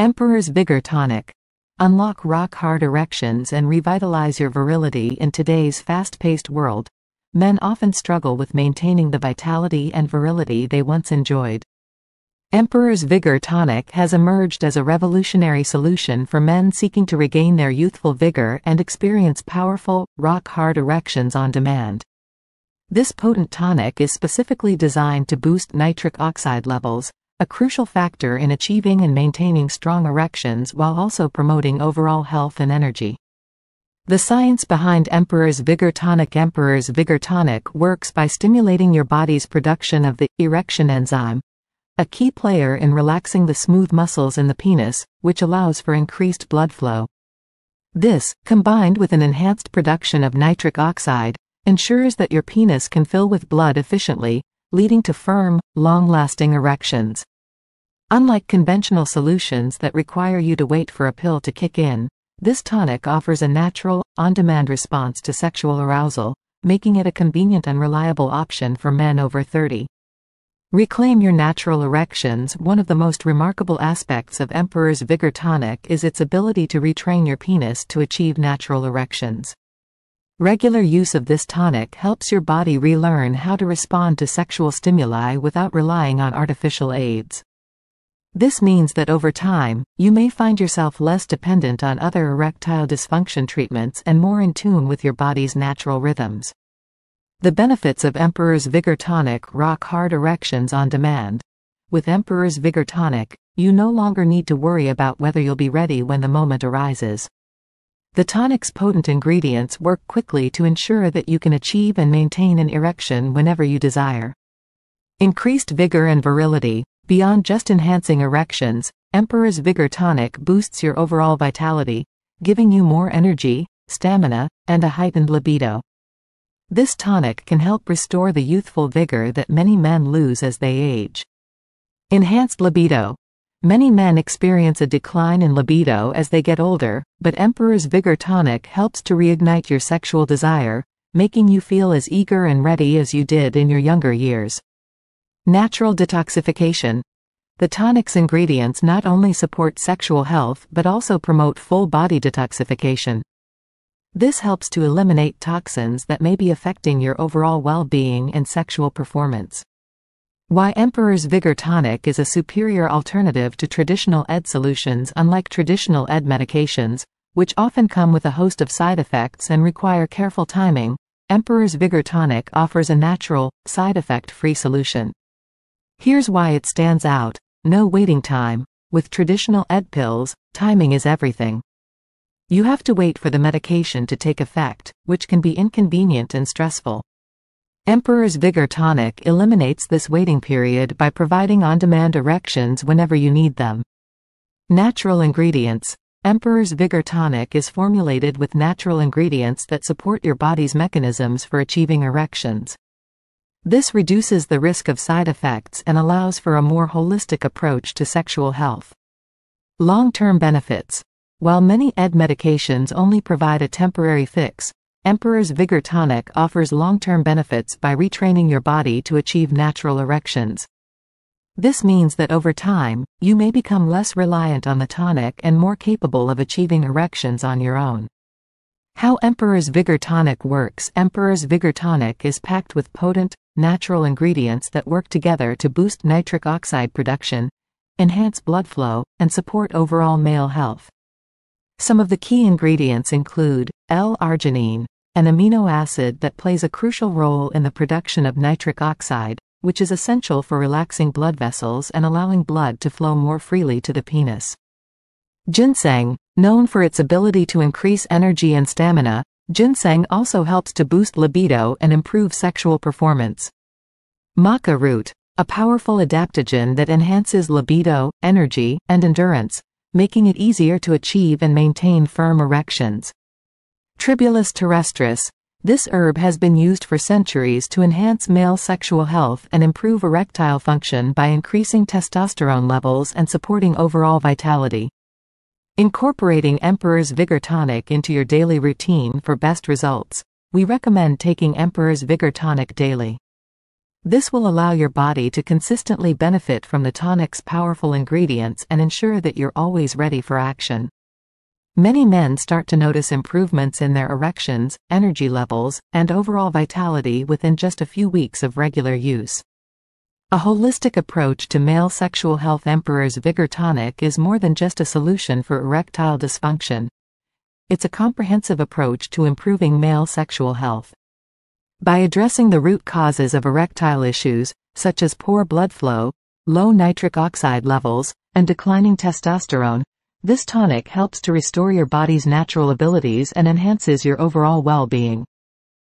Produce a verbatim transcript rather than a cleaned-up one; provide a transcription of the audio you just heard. Emperor's Vigor Tonic. Unlock rock-hard erections and revitalize your virility in today's fast-paced world. Men often struggle with maintaining the vitality and virility they once enjoyed. Emperor's Vigor Tonic has emerged as a revolutionary solution for men seeking to regain their youthful vigor and experience powerful, rock-hard erections on demand. This potent tonic is specifically designed to boost nitric oxide levels, a crucial factor in achieving and maintaining strong erections while also promoting overall health and energy. The science behind Emperor's Vigor Tonic. Emperor's Vigor Tonic works by stimulating your body's production of the erection enzyme, a key player in relaxing the smooth muscles in the penis, which allows for increased blood flow. This, combined with an enhanced production of nitric oxide, ensures that your penis can fill with blood efficiently, leading to firm, long-lasting erections. Unlike conventional solutions that require you to wait for a pill to kick in, this tonic offers a natural, on-demand response to sexual arousal, making it a convenient and reliable option for men over thirty. Reclaim your natural erections. One of the most remarkable aspects of Emperor's Vigor Tonic is its ability to retrain your penis to achieve natural erections. Regular use of this tonic helps your body relearn how to respond to sexual stimuli without relying on artificial aids. This means that over time, you may find yourself less dependent on other erectile dysfunction treatments and more in tune with your body's natural rhythms. The benefits of Emperor's Vigor Tonic. Rock-hard erections on demand. With Emperor's Vigor Tonic, you no longer need to worry about whether you'll be ready when the moment arises. The tonic's potent ingredients work quickly to ensure that you can achieve and maintain an erection whenever you desire. Increased vigor and virility. Beyond just enhancing erections, Emperor's Vigor Tonic boosts your overall vitality, giving you more energy, stamina, and a heightened libido. This tonic can help restore the youthful vigor that many men lose as they age. Enhanced libido. Many men experience a decline in libido as they get older, but Emperor's Vigor Tonic helps to reignite your sexual desire, making you feel as eager and ready as you did in your younger years. Natural detoxification. The tonic's ingredients not only support sexual health but also promote full-body detoxification. This helps to eliminate toxins that may be affecting your overall well-being and sexual performance. Why Emperor's Vigor Tonic is a superior alternative to traditional E D solutions. Unlike traditional E D medications, which often come with a host of side effects and require careful timing, Emperor's Vigor Tonic offers a natural, side-effect-free solution. Here's why it stands out. No waiting time. With traditional E D pills, timing is everything. You have to wait for the medication to take effect, which can be inconvenient and stressful. Emperor's Vigor Tonic eliminates this waiting period by providing on-demand erections whenever you need them. Natural ingredients. Emperor's Vigor Tonic is formulated with natural ingredients that support your body's mechanisms for achieving erections. This reduces the risk of side effects and allows for a more holistic approach to sexual health. Long-term benefits. While many E D medications only provide a temporary fix, Emperor's Vigor Tonic offers long-term benefits by retraining your body to achieve natural erections. This means that over time, you may become less reliant on the tonic and more capable of achieving erections on your own. How Emperor's Vigor Tonic works. Emperor's Vigor Tonic is packed with potent, natural ingredients that work together to boost nitric oxide production, enhance blood flow, and support overall male health. Some of the key ingredients include L-arginine, an amino acid that plays a crucial role in the production of nitric oxide, which is essential for relaxing blood vessels and allowing blood to flow more freely to the penis. Ginseng, known for its ability to increase energy and stamina, ginseng also helps to boost libido and improve sexual performance. Maca root, a powerful adaptogen that enhances libido, energy, and endurance, making it easier to achieve and maintain firm erections. Tribulus terrestris. This herb has been used for centuries to enhance male sexual health and improve erectile function by increasing testosterone levels and supporting overall vitality. Incorporating Emperor's Vigor Tonic into your daily routine for best results. We recommend taking Emperor's Vigor Tonic daily. This will allow your body to consistently benefit from the tonic's powerful ingredients and ensure that you're always ready for action. Many men start to notice improvements in their erections, energy levels, and overall vitality within just a few weeks of regular use. A holistic approach to male sexual health. Emperor's Vigor Tonic is more than just a solution for erectile dysfunction. It's a comprehensive approach to improving male sexual health. By addressing the root causes of erectile issues, such as poor blood flow, low nitric oxide levels, and declining testosterone, this tonic helps to restore your body's natural abilities and enhances your overall well-being.